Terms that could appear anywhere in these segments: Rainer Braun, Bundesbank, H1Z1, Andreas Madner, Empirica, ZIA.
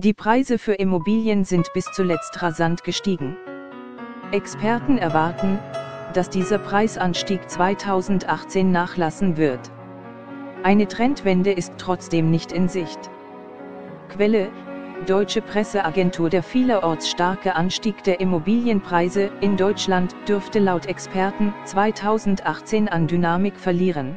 Die Preise für Immobilien sind bis zuletzt rasant gestiegen. Experten erwarten, dass dieser Preisanstieg 2018 nachlassen wird. Eine Trendwende ist trotzdem nicht in Sicht. Quelle: Deutsche Presseagentur. Der vielerorts starke Anstieg der Immobilienpreise in Deutschland dürfte laut Experten 2018 an Dynamik verlieren.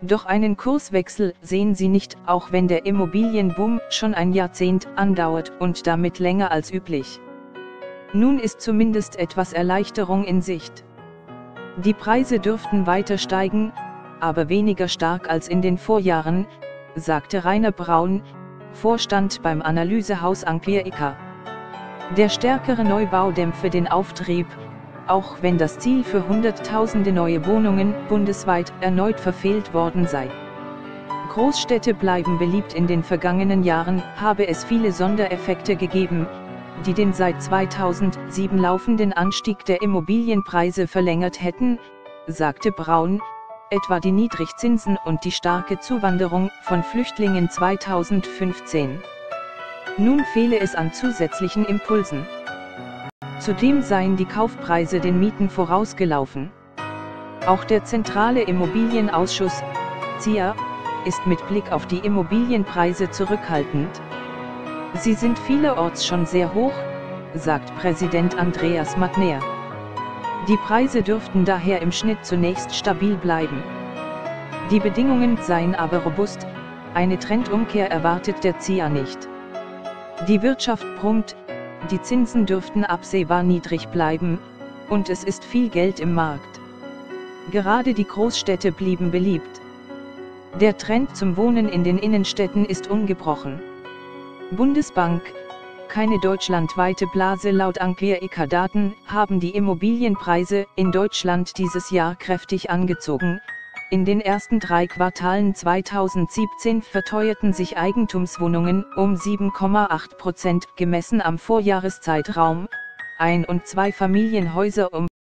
Doch einen Kurswechsel sehen sie nicht, auch wenn der Immobilienboom schon ein Jahrzehnt andauert und damit länger als üblich. Nun ist zumindest etwas Erleichterung in Sicht. Die Preise dürften weiter steigen, aber weniger stark als in den Vorjahren, sagte Rainer Braun, Vorstand beim Analysehaus Empirica. Der stärkere Neubau dämpfe den Auftrieb, auch wenn das Ziel für Hunderttausende neue Wohnungen bundesweit erneut verfehlt worden sei. Großstädte bleiben beliebt. In den vergangenen Jahren habe es viele Sondereffekte gegeben, die den seit 2007 laufenden Anstieg der Immobilienpreise verlängert hätten, sagte Braun, etwa die Niedrigzinsen und die starke Zuwanderung von Flüchtlingen 2015. Nun fehle es an zusätzlichen Impulsen. Zudem seien die Kaufpreise den Mieten vorausgelaufen. Auch der Zentrale Immobilienausschuss, ZIA, ist mit Blick auf die Immobilienpreise zurückhaltend. Sie sind vielerorts schon sehr hoch, sagt Präsident Andreas Madner. Die Preise dürften daher im Schnitt zunächst stabil bleiben. Die Bedingungen seien aber robust, eine Trendumkehr erwartet der ZIA nicht. Die Wirtschaft brummt, die Zinsen dürften absehbar niedrig bleiben, und es ist viel Geld im Markt. Gerade die Großstädte blieben beliebt. Der Trend zum Wohnen in den Innenstädten ist ungebrochen. Bundesbank: keine deutschlandweite Blase. Laut Empirica-Daten haben die Immobilienpreise in Deutschland dieses Jahr kräftig angezogen. In den ersten 3 Quartalen 2017 verteuerten sich Eigentumswohnungen um 7,8%, gemessen am Vorjahreszeitraum, Ein- und Zweifamilienhäuser um